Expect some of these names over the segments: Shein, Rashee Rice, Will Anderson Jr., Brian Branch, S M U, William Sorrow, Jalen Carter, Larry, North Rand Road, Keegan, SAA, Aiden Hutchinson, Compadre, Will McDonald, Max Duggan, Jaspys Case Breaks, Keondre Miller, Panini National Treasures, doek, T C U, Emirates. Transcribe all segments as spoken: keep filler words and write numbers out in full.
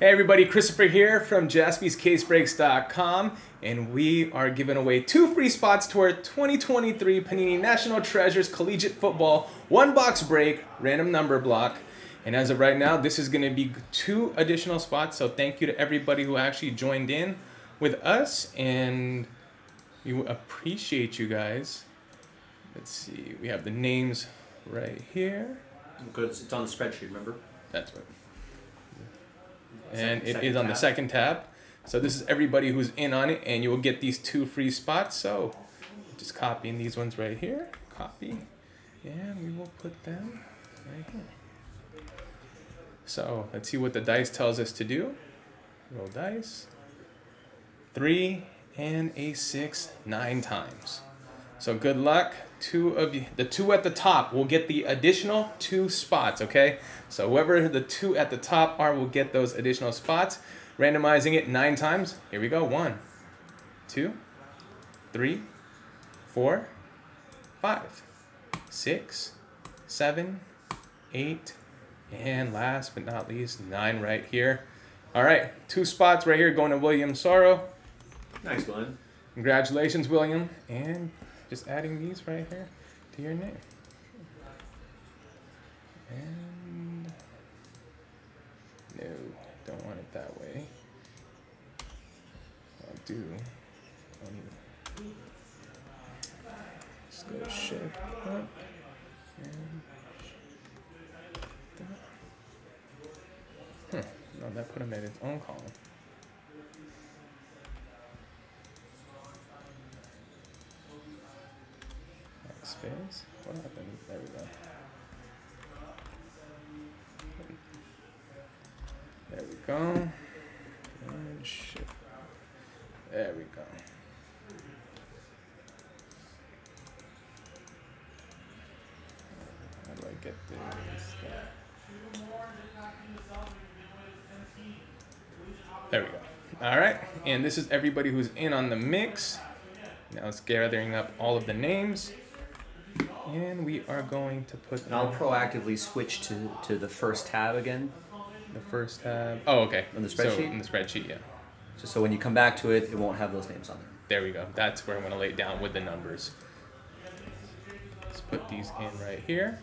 Hey everybody, Christopher here from Jaspys Case Breaks dot com, and we are giving away two free spots to our twenty twenty-three Panini National Treasures Collegiate Football One Box Break Random Number Block. And as of right now, this is going to be two additional spots, so thank you to everybody who actually joined in with us, and we appreciate you guys. Let's see, we have the names right here. Good, it's on the spreadsheet, remember? That's right. And it is on the second tab. So this is everybody who's in on it, and you will get these two free spots. So just copying these ones right here. Copy. And we will put them right here. So let's see what the dice tells us to do. Roll dice. Three and a six, nine times. So good luck. Two of you, the two at the top will get the additional two spots, okay? So whoever the two at the top are will get those additional spots. Randomizing it nine times. Here we go. One, two, three, four, five, six, seven, eight, and last but not least, nine right here. All right, two spots right here going to William Sorrow. Nice one. Congratulations, William. And just adding these right here to your name. And no, don't want it that way. I'll do. Just go shift up. Hmm. No, that put him at his own column. Space? What happened? There we go. There we go. And shit. There we go. How do I get this guy? There we go. All right. And this is everybody who's in on the mix. Now it's gathering up all of the names. And we are going to put... And I'll proactively switch to, to the first tab again. The first tab. Oh, okay. On the spreadsheet? So, in the spreadsheet, yeah. So, so when you come back to it, it won't have those names on there. There we go. That's where I'm going to lay it down with the numbers. Let's put these in right here.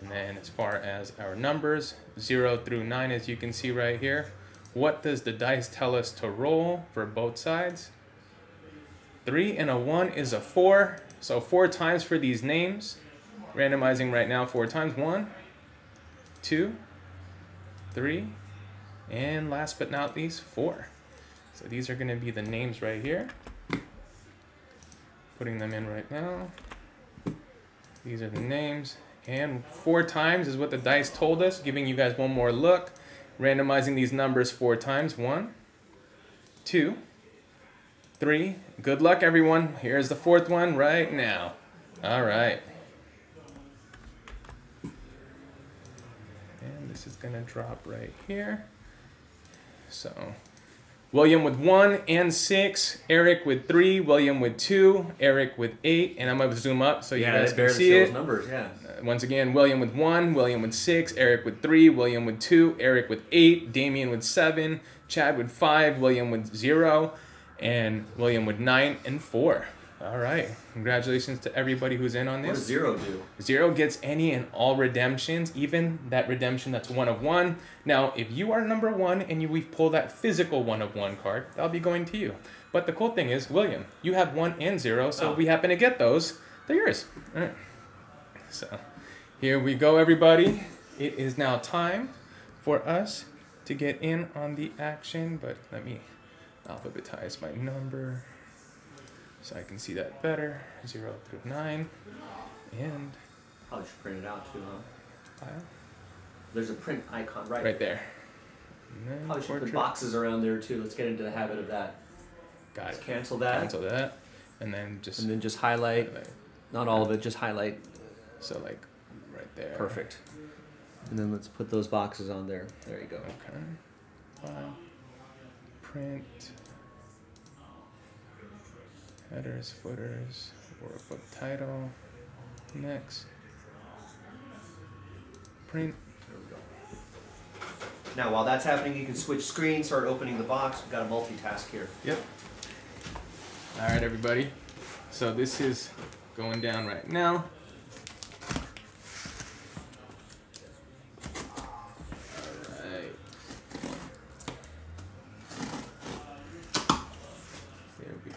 And then as far as our numbers, zero through nine, as you can see right here. What does the dice tell us to roll for both sides? three and a one is a four. So four times for these names, randomizing right now four times. One, two, three, and last but not least, four. So these are going to be the names right here. Putting them in right now. These are the names. And four times is what the dice told us, giving you guys one more look. Randomizing these numbers four times. One, two, three. Good luck, everyone. Here's the fourth one right now. All right. And this is going to drop right here. So William with one and six, Eric with three, William with two, Eric with eight, and I'm going to zoom up so you yeah, guys can see it. Numbers, yeah. uh, once again, William with one, William with six, Eric with three, William with two, Eric with eight, Damian with seven, Chad with five, William with zero, and William with nine and four. All right. Congratulations to everybody who's in on this. What does zero do? Zero gets any and all redemptions, even that redemption that's one of one. Now, if you are number one and you we pull that physical one of one card, that'll be going to you. But the cool thing is, William, you have one and zero, so oh. If we happen to get those, they're yours. All right. So here we go, everybody. It is now time for us to get in on the action, but let me alphabetize my number so I can see that better. Zero through nine. And probably should print it out too, huh? File. There's a print icon right, right there. there. Probably should put boxes around there too. Let's get into the habit of that. Got Let's it. Cancel that. Cancel that. And then just and then just highlight. highlight. Not all of it, just highlight. So like right there. Perfect. And then let's put those boxes on there. There you go. Okay. File. Print, headers, footers, workbook title, next, print, Now, while that's happening, you can switch screens, start opening the box. We've got a multitask here. Yep. All right, everybody. So this is going down right now. Oh. There we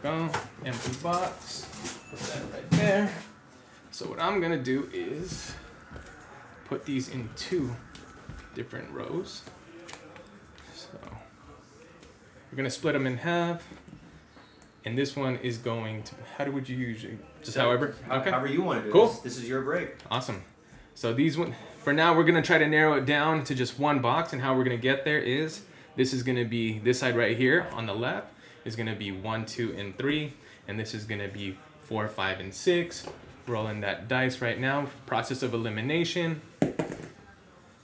go. Empty box. Put that right there. So what I'm gonna do is put these in two different rows. So we're gonna split them in half. And this one is going to, how would you usually, just so, however? Okay. However you want to do cool. this. This is your break. Awesome. So these one, for now we're going to try to narrow it down to just one box, and how we're going to get there is, this is going to be, this side right here on the left is going to be one, two, and three, and this is going to be four, five, and six. Rolling that dice right now, process of elimination.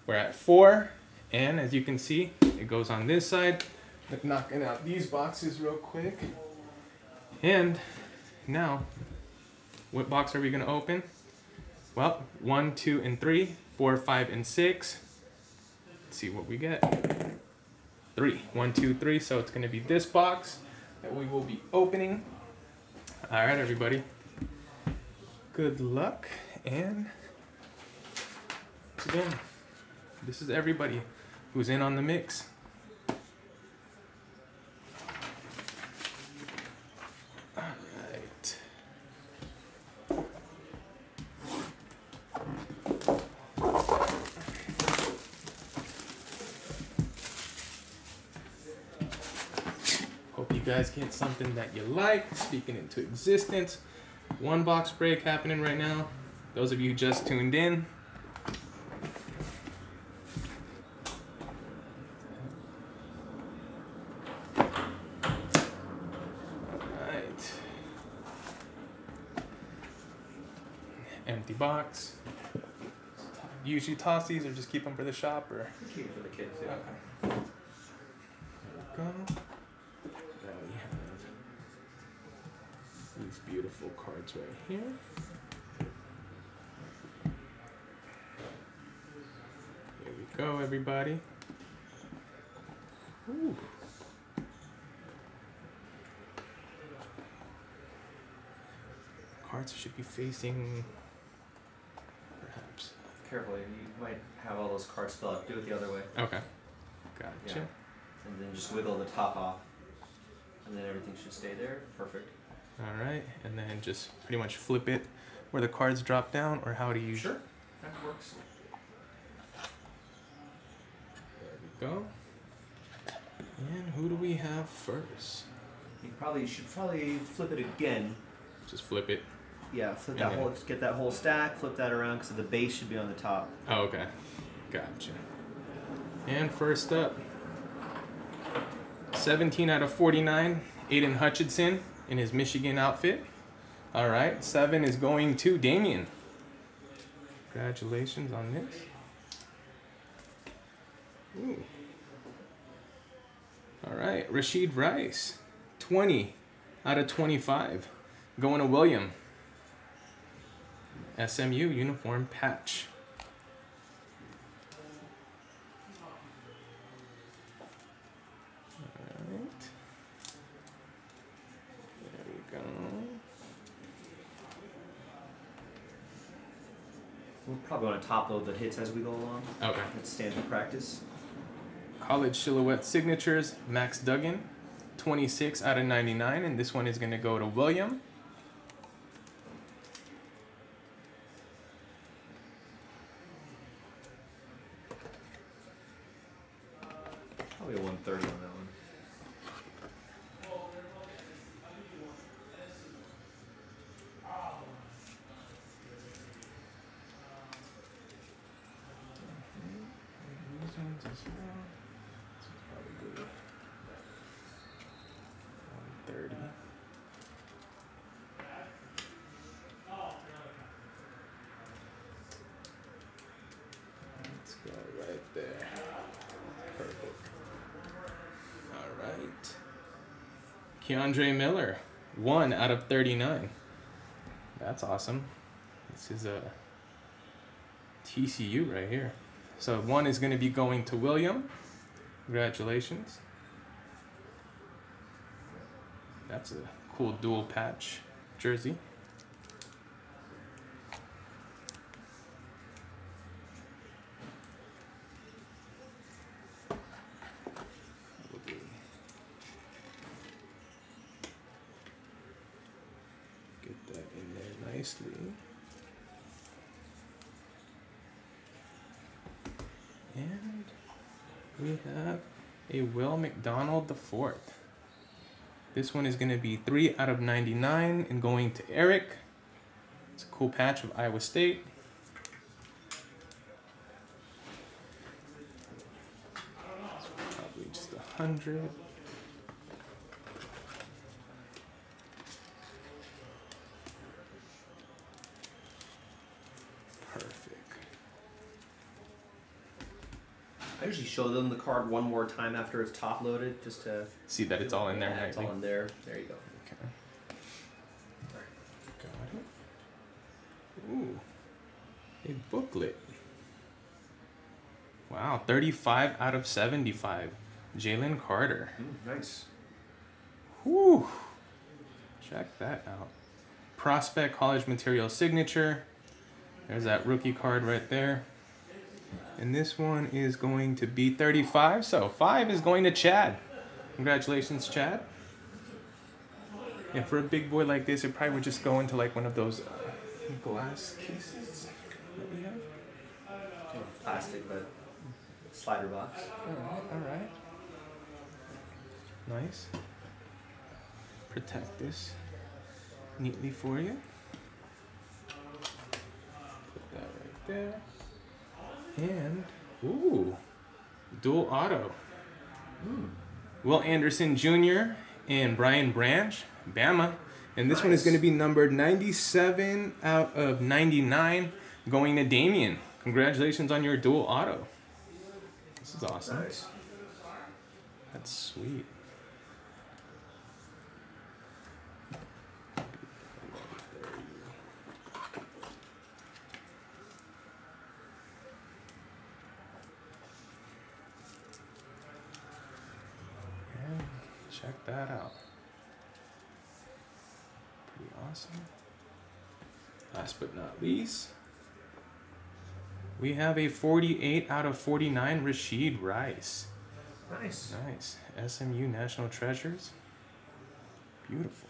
We're at four, and as you can see, it goes on this side. Knocking out these boxes real quick. And now, what box are we going to open? Well, one, two, and three, four, five, and six. Let's see what we get. Three. One, two, three. So it's going to be this box that we will be opening. All right, everybody. Good luck. And once again, this is everybody who's in on the mix. Guys, get something that you like, speaking into existence. One box break happening right now. Those of you just tuned in, all right, empty box. You usually toss these or just keep them for the shop, or keep them for the kids. Yeah. Okay. There we go. These beautiful cards right here. There we go, everybody. Ooh. Cards should be facing, perhaps. Carefully, you might have all those cards spelled out. Do it the other way. Okay. Gotcha. Yeah. And then just wiggle the top off. And then everything should stay there. Perfect. All right, and then just pretty much flip it where the cards drop down, or how do you? Sure, that works. There we go. And who do we have first? You probably should probably flip it again. Just flip it. Yeah, flip that whole. Get that whole stack. Flip that around, because the base should be on the top. Oh, okay, gotcha. And first up, seventeen out of forty-nine, Aiden Hutchinson. In his Michigan outfit. All right, seven is going to Damien. Congratulations on this. Ooh. All right, Rashee Rice, twenty out of twenty-five, going to William. S M U uniform patch. We'll probably want to top load the hits as we go along. Okay. That's standard practice. College Silhouette Signatures, Max Duggan, twenty-six out of ninety-nine, and this one is going to go to William. Probably a one thirty on that one. There. Perfect. All right. Keondre Miller, one out of thirty-nine. That's awesome. This is a T C U right here. So one is going to be going to William. Congratulations. That's a cool dual patch jersey. Get that in there nicely. And we have a Will McDonald the fourth. This one is going to be three out of ninety-nine and going to Eric. It's a cool patch of Iowa State. So probably just one hundred. Perfect. I usually show them the card one more time after it's top loaded just to see that it's all in there. Yeah, it's all in there. There you go. Okay. Got it. Ooh. A booklet. Wow. thirty-five out of seventy-five. Jalen Carter. Ooh, nice. Whew. Check that out. Prospect College Material Signature. There's that rookie card right there. And this one is going to be thirty-five, so five is going to Chad. Congratulations, Chad. Yeah, for a big boy like this, it probably would just go into like one of those uh, glass cases that we have. Oh, plastic, but slider box. All right, all right. Nice. Protect this neatly for you. Put that right there. And, ooh, dual auto. Mm. Will Anderson Junior and Brian Branch, Bama. And this nice. One is going to be numbered ninety-seven out of ninety-nine, going to Damian. Congratulations on your dual auto. This is awesome. Nice. That's sweet. Check that out. Pretty awesome. Last but not least, we have a forty-eight out of forty-nine Rashee Rice. Nice. Nice. S M U National Treasures. Beautiful.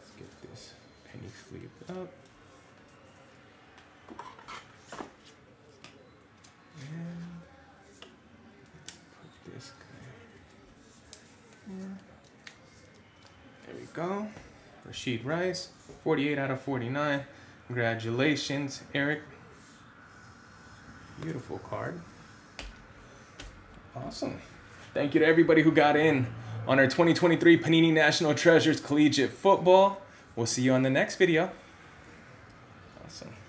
Let's get this penny sleeve up. Go. Rashee Rice, forty-eight out of forty-nine. Congratulations, Eric. Beautiful card. Awesome. Thank you to everybody who got in on our twenty twenty-three Panini National Treasures Collegiate Football. We'll see you on the next video. Awesome.